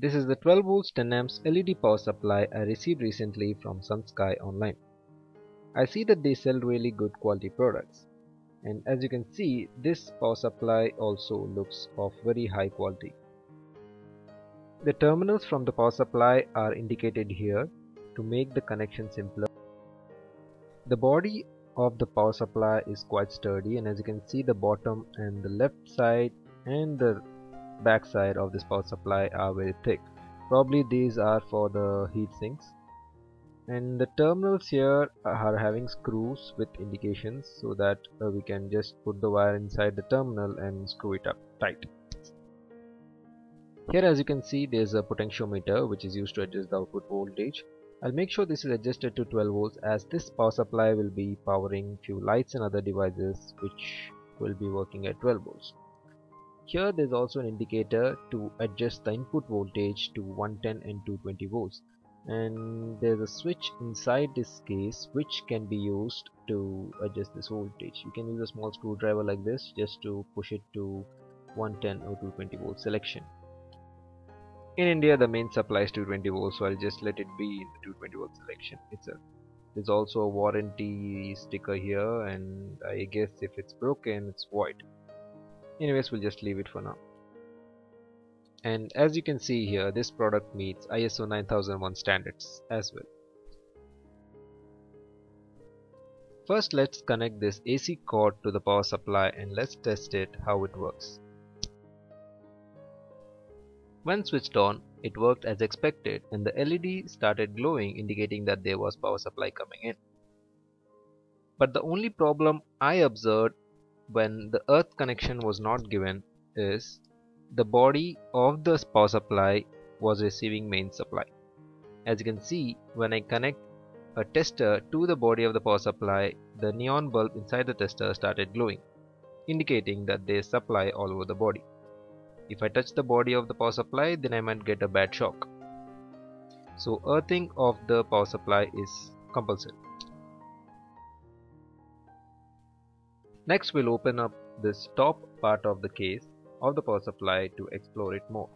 This is the 12 volts 10 amps LED power supply I received recently from SunSky Online. I see that they sell really good quality products, and as you can see, this power supply also looks of very high quality. The terminals from the power supply are indicated here to make the connection simpler. The body of the power supply is quite sturdy, and as you can see, the bottom and the left side and the back side of this power supply are very thick. Probably these are for the heat sinks, and the terminals here are having screws with indications so that we can just put the wire inside the terminal and screw it up tight. Here, as you can see, there's a potentiometer which is used to adjust the output voltage. I'll make sure this is adjusted to 12 volts as this power supply will be powering few lights and other devices which will be working at 12 volts. Here there's also an indicator to adjust the input voltage to 110 and 220 volts, and there's a switch inside this case which can be used to adjust this voltage. You can use a small screwdriver like this just to push it to 110 or 220 volt selection. In India the main supply is 220 volts, so I'll just let it be in the 220 volt selection itself. There's also a warranty sticker here, and I guess if it's broken it's void. Anyways, we'll just leave it for now. And as you can see here, this product meets ISO 9001 standards as well. First, let's connect this AC cord to the power supply and let's test it how it works. When switched on, it worked as expected and the LED started glowing, indicating that there was power supply coming in. But the only problem I observed when the earth connection was not given is the body of the power supply was receiving main supply. As you can see, when I connect a tester to the body of the power supply, the neon bulb inside the tester started glowing, indicating that there is supply all over the body. If I touch the body of the power supply, then I might get a bad shock. So earthing of the power supply is compulsory. Next, we'll open up this top part of the case of the power supply to explore it more.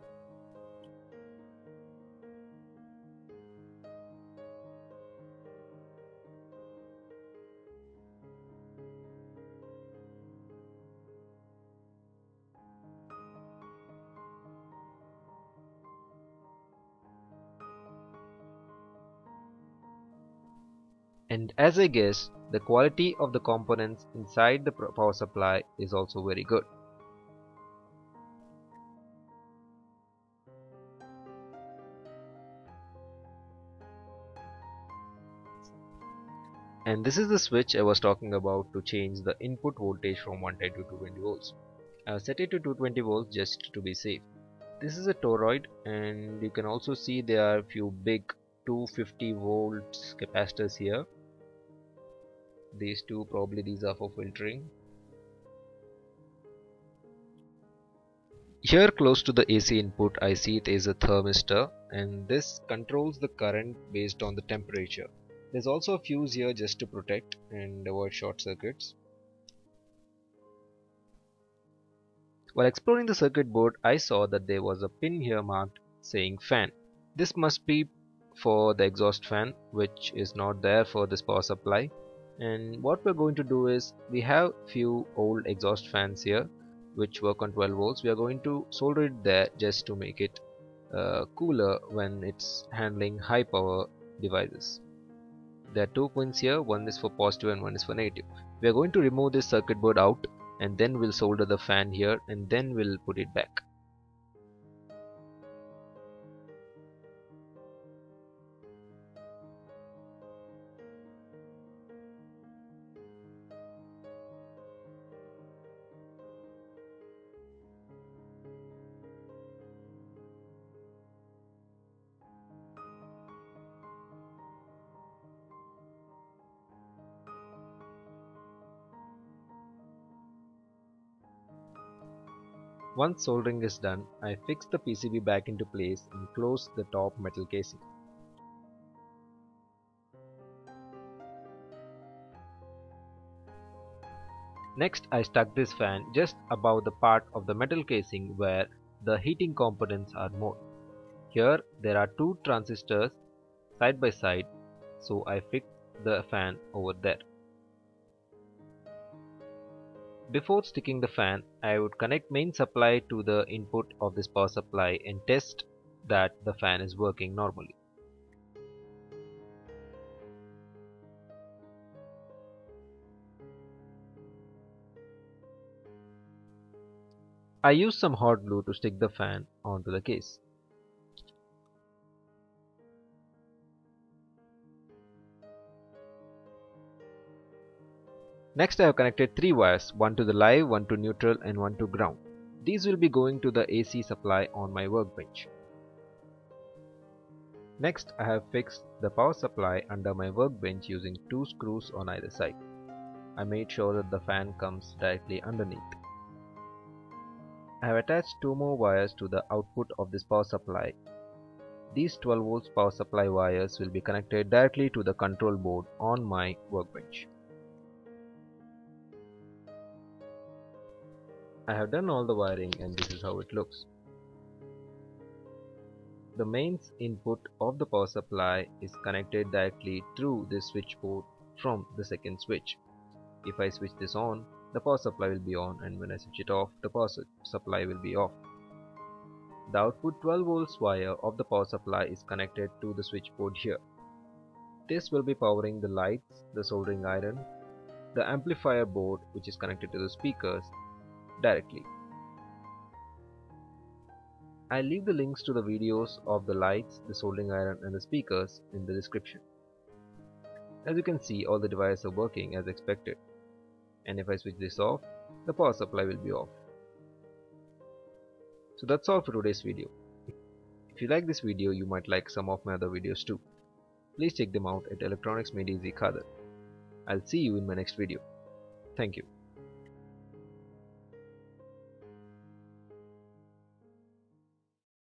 And as I guessed, the quality of the components inside the power supply is also very good. And this is the switch I was talking about to change the input voltage from 110 to 220 volts. I'll set it to 220 volts just to be safe. This is a toroid, and you can also see there are a few big 250 volts capacitors here. These two, probably these are for filtering. Here close to the AC input, I see there is a thermistor, and this controls the current based on the temperature. There's also a fuse here just to protect and avoid short circuits. While exploring the circuit board, I saw that there was a pin here marked saying fan. This must be for the exhaust fan, which is not there for this power supply. And what we're going to do is, we have few old exhaust fans here which work on 12 volts. We are going to solder it there just to make it cooler when it's handling high power devices. There are two pins here, one is for positive and one is for negative. We are going to remove this circuit board out, and then we'll solder the fan here, and then we'll put it back. Once soldering is done, I fix the PCB back into place and close the top metal casing. Next, I stuck this fan just above the part of the metal casing where the heating components are more. Here there are two transistors side by side, so I fixed the fan over there. Before sticking the fan, I would connect main supply to the input of this power supply and test that the fan is working normally. I used some hot glue to stick the fan onto the case. Next, I have connected three wires, one to the live, one to neutral and one to ground. These will be going to the AC supply on my workbench. Next, I have fixed the power supply under my workbench using two screws on either side. I made sure that the fan comes directly underneath. I have attached two more wires to the output of this power supply. These 12 volts power supply wires will be connected directly to the control board on my workbench. I have done all the wiring and this is how it looks. The mains input of the power supply is connected directly through this switch port from the second switch. If I switch this on, the power supply will be on, and when I switch it off, the power supply will be off. The output 12 volts wire of the power supply is connected to the switch port here. This will be powering the lights, the soldering iron, the amplifier board which is connected to the speakers directly. I leave the links to the videos of the lights, the soldering iron and the speakers in the description. As you can see, all the devices are working as expected, and if I switch this off, the power supply will be off. So that's all for today's video. If you like this video, you might like some of my other videos too. Please check them out at Electronics Made Easy Khadar. I'll see you in my next video. Thank you.